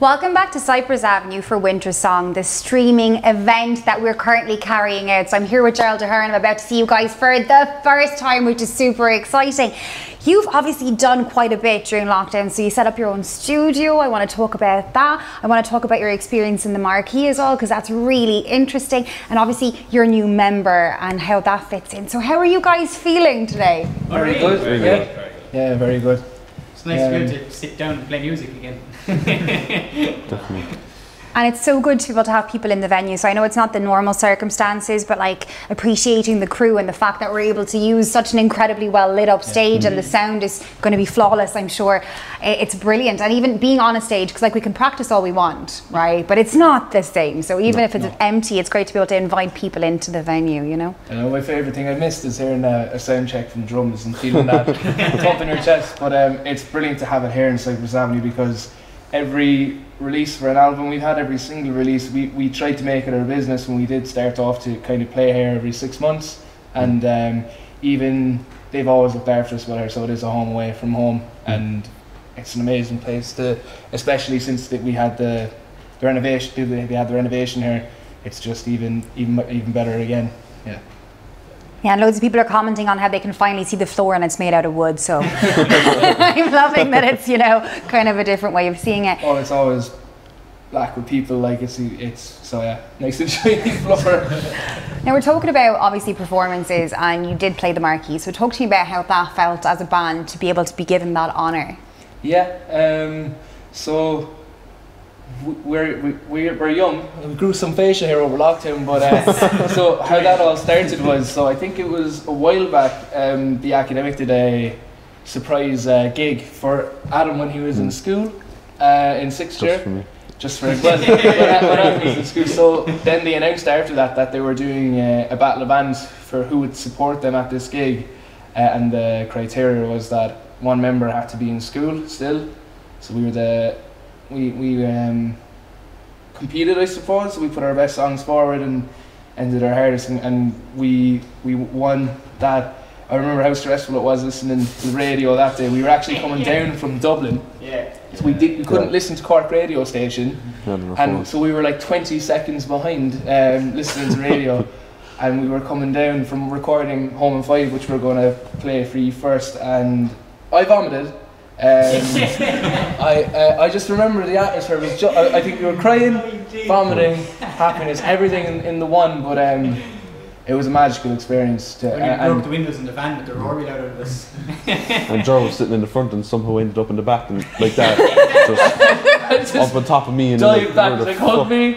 Welcome back to Cyprus Avenue for Winter Song, the streaming event that we're currently carrying out. So I'm here with Gerald Deheer and I'm about to see you guys for the first time, which is super exciting. You've obviously done quite a bit during lockdown, so you set up your own studio. I want to talk about that. I want to talk about your experience in the marquee as well, because that's really interesting. And obviously your new member and how that fits in. So how are you guys feeling today? Very good. Very good. Yeah, very good. It's nice to be able to sit down and play music again. Definitely. And it's so good to be able to have people in the venue. So I know it's not the normal circumstances, but like appreciating the crew and the fact that we're able to use such an incredibly well lit up stage, and the sound is going to be flawless, I'm sure. It's brilliant. And even being on a stage, because like we can practice all we want, right? But it's not the same. So even if it's empty, it's great to be able to invite people into the venue, you know? My favourite thing I missed is hearing a sound check from drums and feeling that pop in your chest. But it's brilliant to have it here in Cyprus Avenue, because every release for an album we've had, every single release, we tried to make it our business when we did start off to kind of play here every 6 months, and even they've always looked after us with her, so it is a home away from home, and it's an amazing place to, especially since that we had the renovation, here, it's just even better again. Yeah. Yeah, and loads of people are commenting on how they can finally see the floor and it's made out of wood, so I'm loving that it's, you know, kind of a different way of seeing it. Oh, it's always black with people, like it's so yeah, nice and shiny floor. Now we're talking about obviously performances, and you did play the marquee, so talk to me about how that felt as a band to be able to be given that honour. Yeah, so we're young, we grew some fascia here over lockdown, but so how that all started was, so I think it was a while back, The Academic did a surprise gig for Adam when he was in school, in sixth year. For me. Just for him. But when Adam was in school, so then they announced after that that they were doing a battle of bands for who would support them at this gig, and the criteria was that one member had to be in school still, so we were the we competed, I suppose. We put our best songs forward and did our hardest, and we won that. I remember how stressful it was listening to the radio that day. We were actually coming down from Dublin, so we couldn't listen to Cork radio station, and so we were like 20 seconds behind listening to radio, and we were coming down from recording Home and Five, which we're going to play for you first, and I vomited. I just remember the atmosphere was just, I think we were crying, vomiting, happiness, everything in the one, but it was a magical experience. We broke the windows in the van with the roar out of us. And Gerald was sitting in the front and somehow ended up in the back and like that, just up on top of me and dive back like, hold me.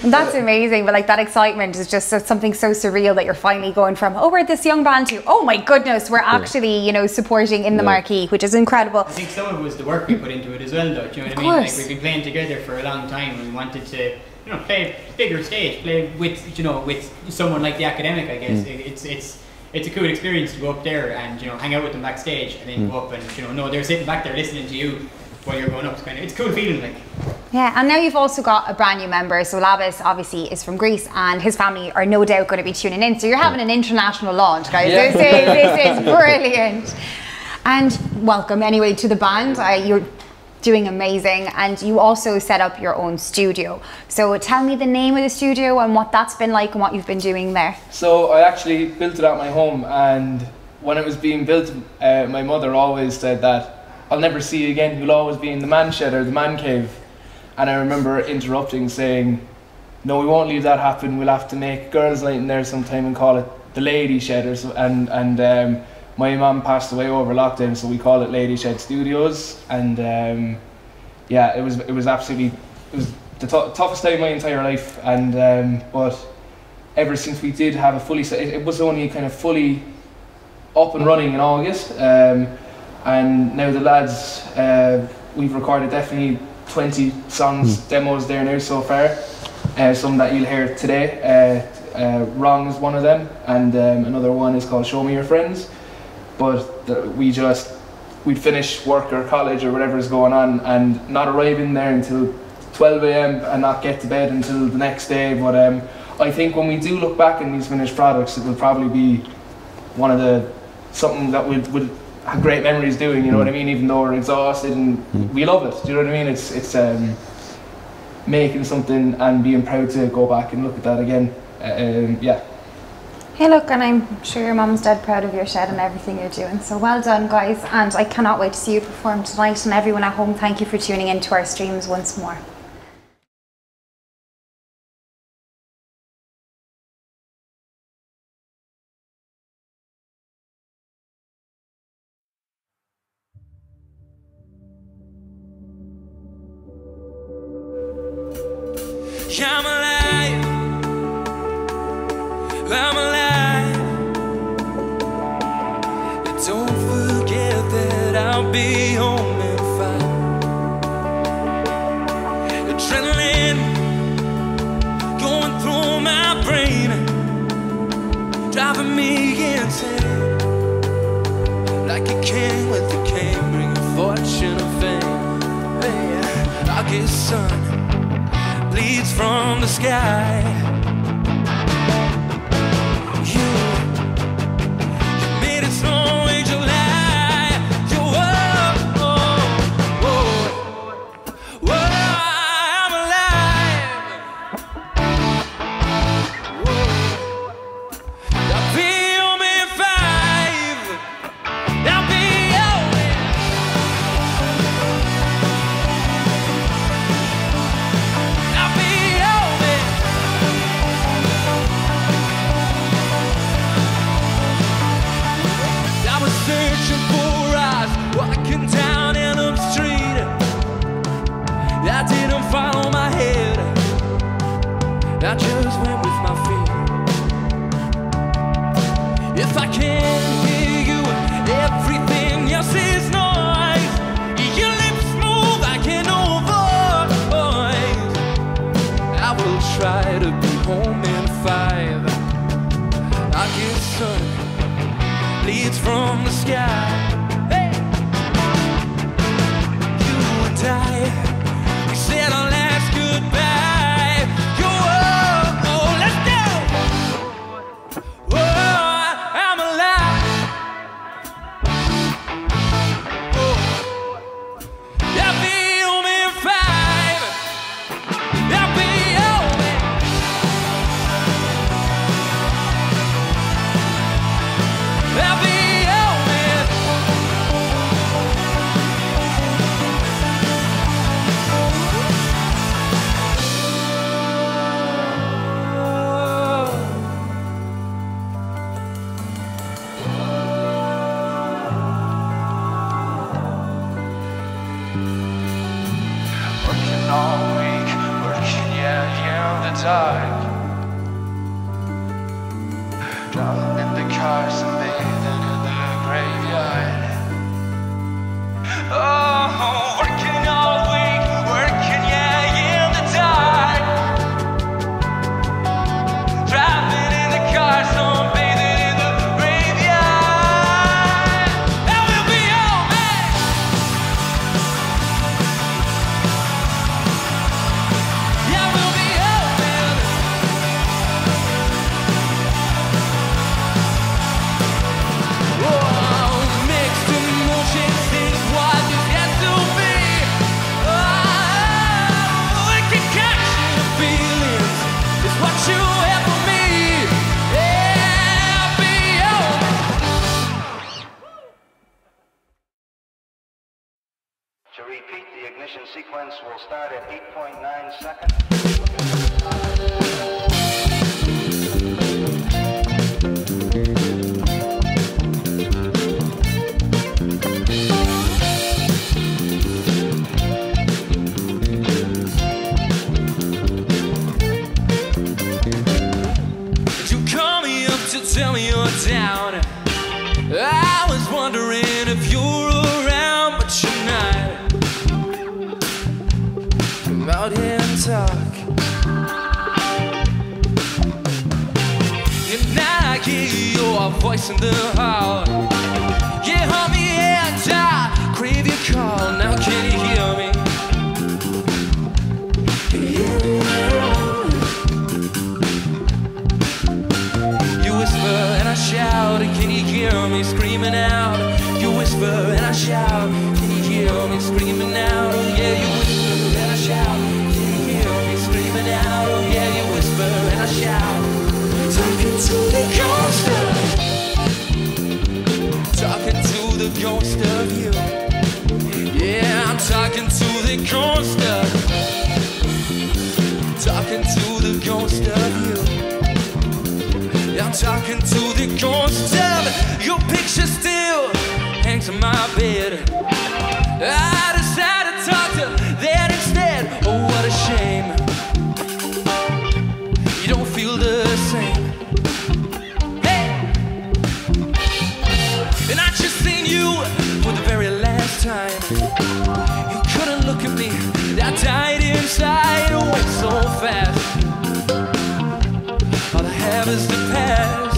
That's amazing, but like that excitement is just something so surreal that you're finally going from, oh, we're this young band to, oh my goodness, we're actually, you know, supporting in the marquee, which is incredible. I think some of it was the work we put into it as well, though, do you know what I mean? Like, we've been playing together for a long time, we wanted to, you know, play a bigger stage, play with, you know, with someone like The Academic, I guess. It's a cool experience to go up there and, you know, hang out with them backstage, and then go up and, you know, they're sitting back there listening to you while you're going up. It's kind of, it's a cool feeling, like. Yeah, and now you've also got a brand new member. So Labas obviously is from Greece, and his family are no doubt going to be tuning in. So you're having an international launch, guys. Yeah. This is brilliant. And welcome anyway to the band. You're doing amazing, and you also set up your own studio. So tell me the name of the studio and what that's been like and what you've been doing there. So I actually built it at my home, and when it was being built, my mother always said that I'll never see you again, you'll always be in the man shed or the man cave. And I remember interrupting, saying, no, we won't leave that happen, we'll have to make girls' night in there sometime and call it the Lady Shed. Or so, and my mum passed away over lockdown, so we call it Lady Shed Studios. And yeah, it was absolutely, it was the toughest time of my entire life. And but ever since we did have a fully set, it was only kind of fully up and running in August. And now the lads, we've recorded definitely 20 songs, demos there now so far. Some that you'll hear today. Wrong is one of them, and another one is called Show Me Your Friends. But we'd finish work or college or whatever is going on and not arrive in there until 12 AM and not get to bed until the next day. But I think when we do look back on these finished products, it will probably be something that would great memories doing, you know what I mean, even though we're exhausted, and we love it, do you know what I mean? It's making something and being proud to go back and look at that again. Yeah. Hey look, and I'm sure your mum's dead proud of your shed and everything you're doing, so well done guys, and I cannot wait to see you perform tonight. And everyone at home, thank you for tuning in to our streams once more. I'm alive, I'm alive. And don't forget that I'll be home in 5. Adrenaline going through my brain, driving me insane. Like a king with a cane, bringing fortune and fame. Hey, I get sun leads from the sky. You made it snow in July. You, whoa, whoa, whoa, whoa, I'm alive. Whoa. I'll be home in 5. I'll be follow my head, I just went with my feet. If I can't hear you, everything else is noise. Your lips move, I can overvoice. I will try to be home in 5. I get sun leads from the sky. Hey. You and I said our last goodbye. Yo, oh, oh, let's go. Oh, I'm alive. Oh, I'll be home in 5. I'll be home in. I'll be home in. Driving in the car, bathing in the graveyard. Oh, working all week, working, yeah, in the dark. Driving in the car, bathing in the graveyard. And we'll be home, man. Yeah, we'll be home. Sequence will start at 8.9 seconds. You call me up to tell me you're down. I was wondering if you were around, but you're not. Out here and talk. And now I hear your voice in the hall. Yeah, hold me and I crave your call. Now can you hear me? You whisper and I shout. Can you hear me screaming out? You whisper whisper and I shout. Can you hear me screaming out? Oh yeah, you whisper and I shout. Can you hear me screaming out? Oh yeah, you whisper and I shout. Talking to the ghost of, talking to the ghost of you. Yeah, I'm talking to the ghost of, talking to the ghost of you. I'm talking to the ghost of your picture still hangs on my bed. I decided to talk to that instead. Oh, what a shame. You don't feel the same. Hey! And I just seen you for the very last time. You couldn't look at me. I died inside. Oh, it's so fast. All I have is the past.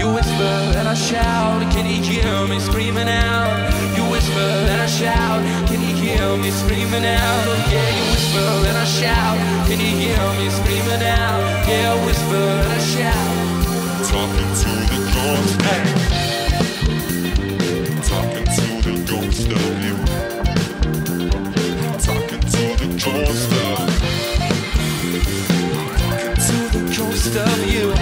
You whisper and I shout. Can you hear me screaming out? You whisper and I shout. Can you hear me screaming out? Oh yeah, you whisper and I shout. Can you hear me screaming out? Yeah, I whisper and I shout. Talking to the ghost. Hey. Talking to the ghost of you. Talking to the ghost of you. Of you. You came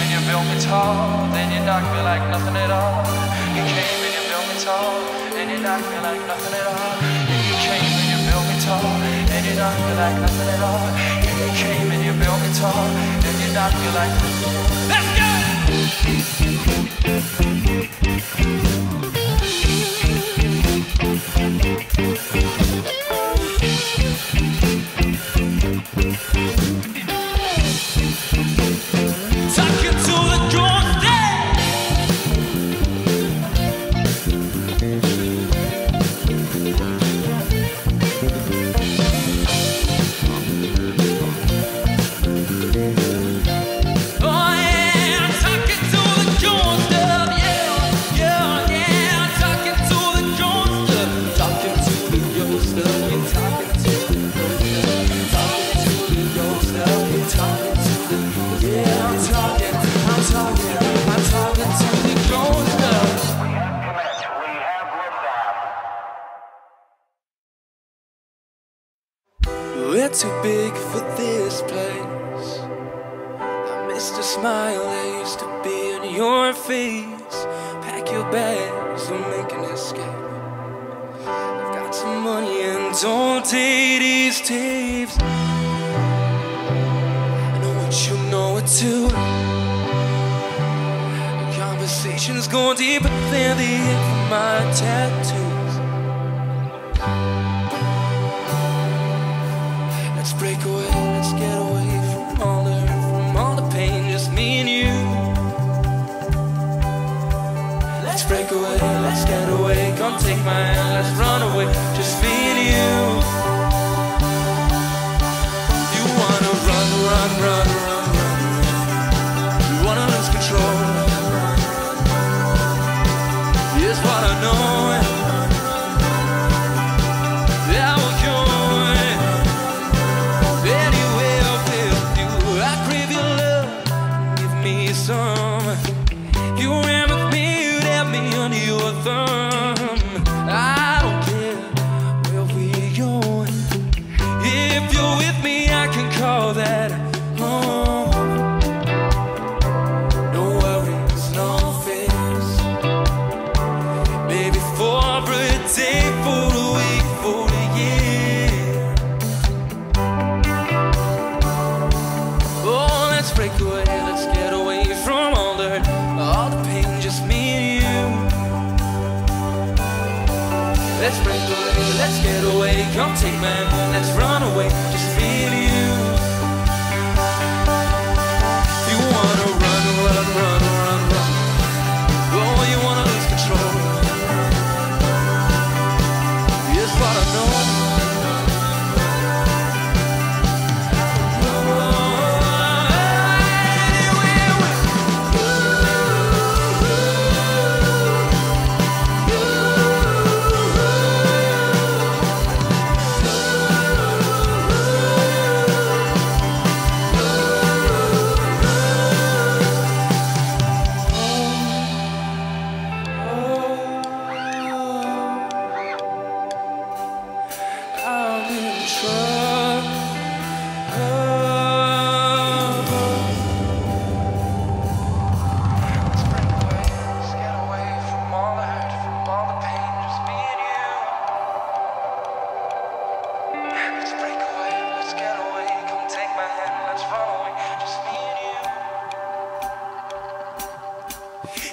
and you built me tall, then you knocked me like nothing at all. You came and you built me tall, and you knocked me like nothing at all. You came and you built me tall, and you knocked me like nothing at all. You came and you built me tall, and you knocked me like nothing at all. Let's go! Too big for this place. I missed a smile that used to be in your face. Pack your bags and make an escape. I've got some money and don't take these tapes. I know what you know what to. The conversation's going deeper than the end of my tattoos. Let's break away, let's get away from all the pain, just me and you. Let's break away, let's get away, come take my hand, let's run away, just me and you. You wanna run, run, run, run, run. You wanna lose control. Here's what I know. You ran with me, you had me under your thumb. I don't care where we're going. If you're with me, I can call that home. No worries, no fears. Maybe for a day, for a week, for a year. Oh, let's break away, let's get away. Let's break away, let's get away, come take my hand, let's run away, just feel you. You wanna run, run, run, run, run. Oh, you wanna lose control. Here's what I know.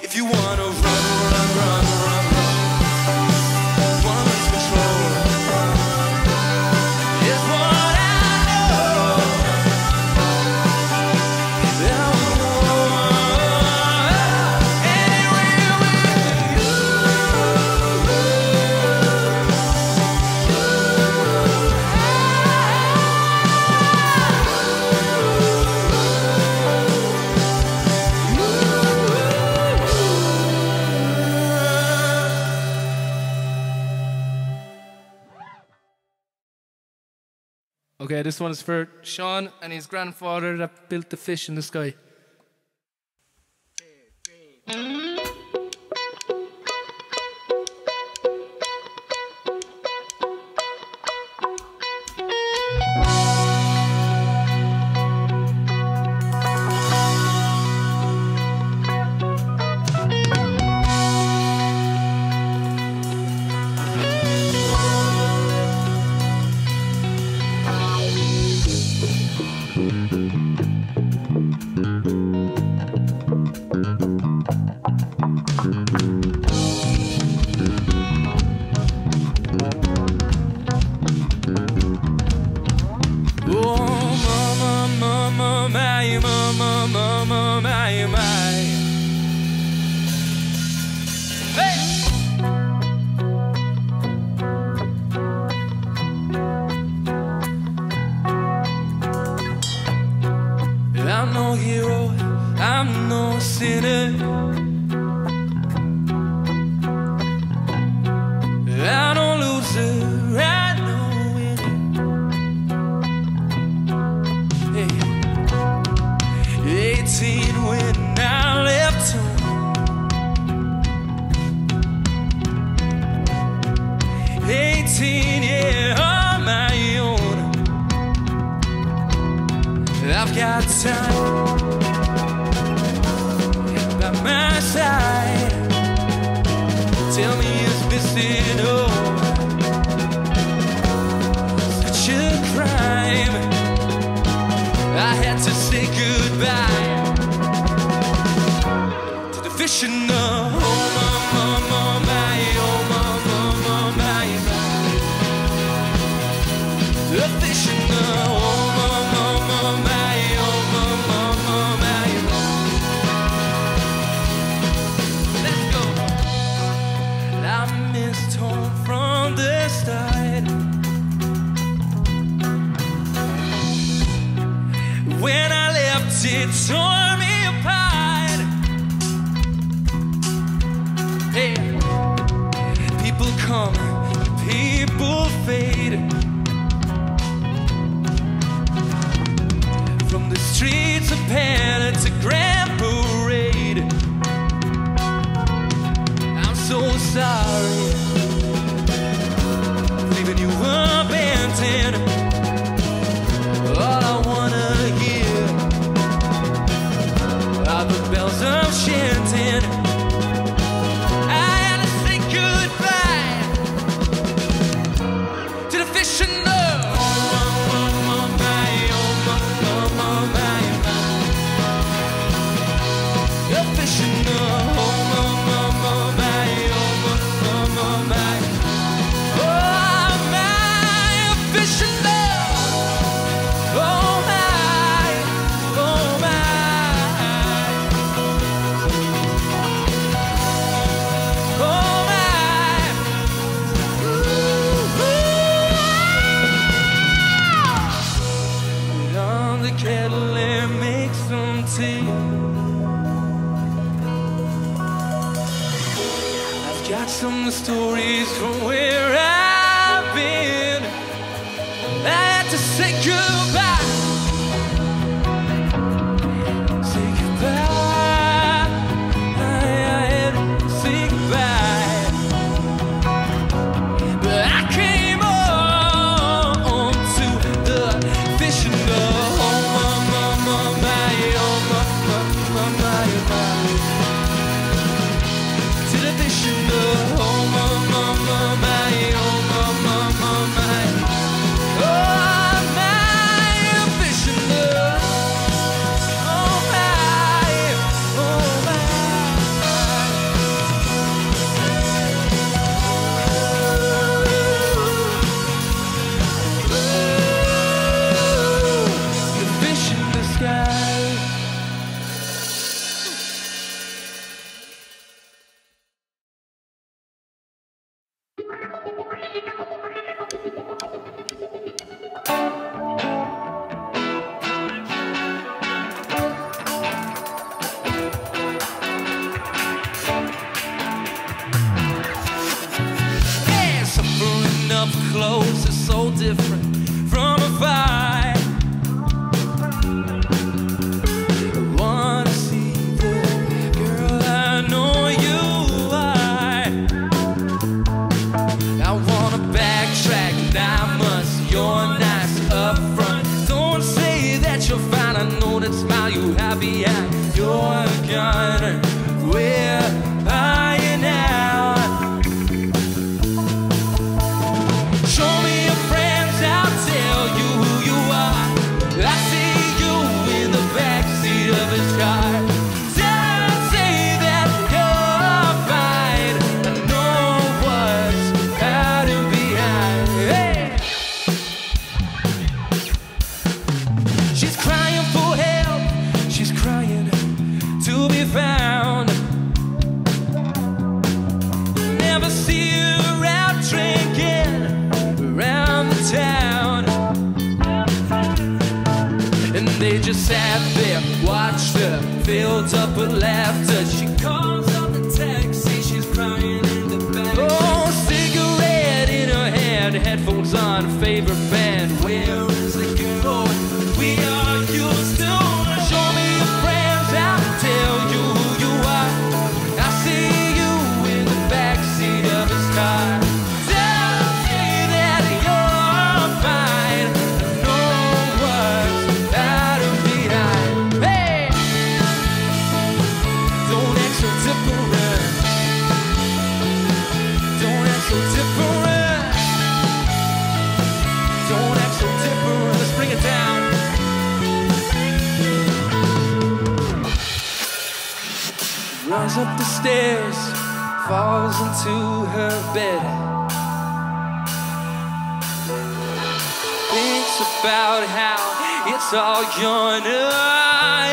If you wanna run. Woman's control is what I know. I want Okay, this one is for Sean and his grandfather that built the fish in the sky. Up the stairs, falls into her bed, thinks about how it's all gone ahead.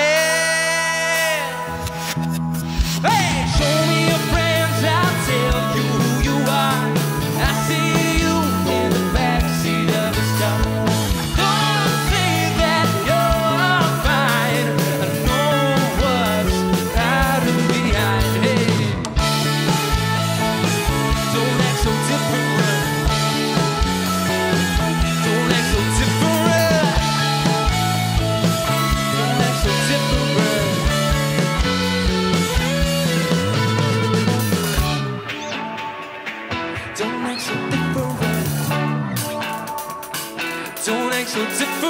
Hey, show me your friends, I'll tell you who you are. I see you in the backseat of a car. Don't say that you're fine, I know what's out of me. So different.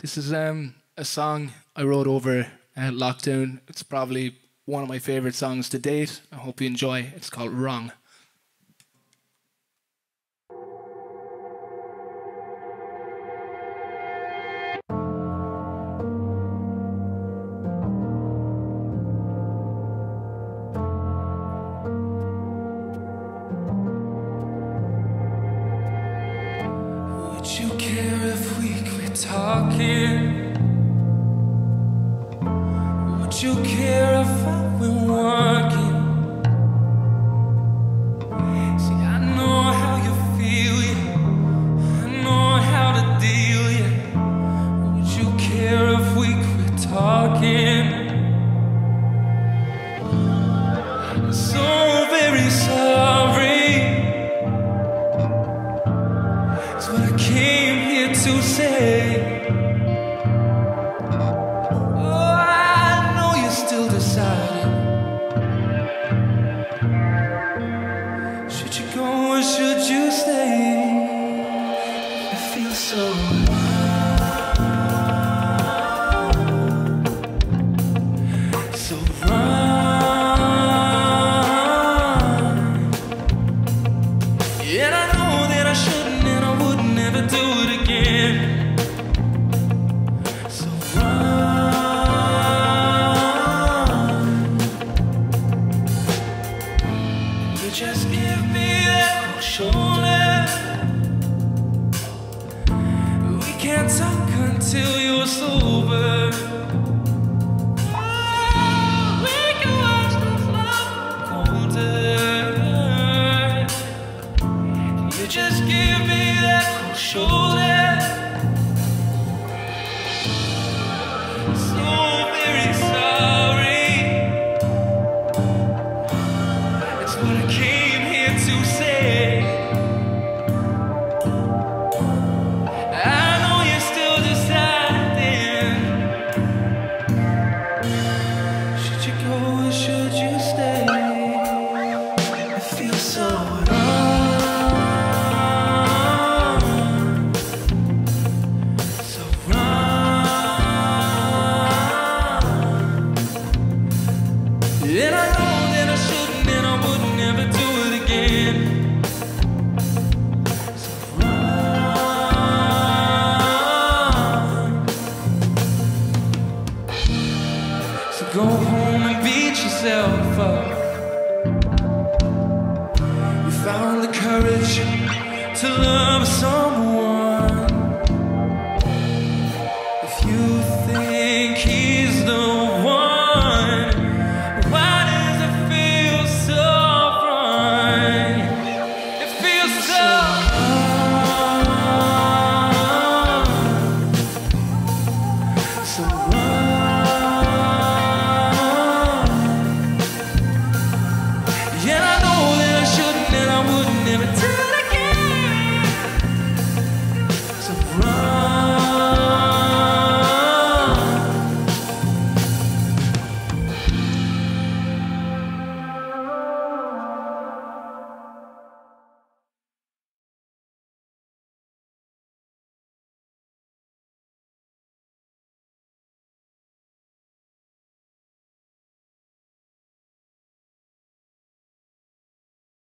This is a song I wrote over lockdown. It's probably one of my favorite songs to date. I hope you enjoy. It's called Wrong. Can't talk until you're sober.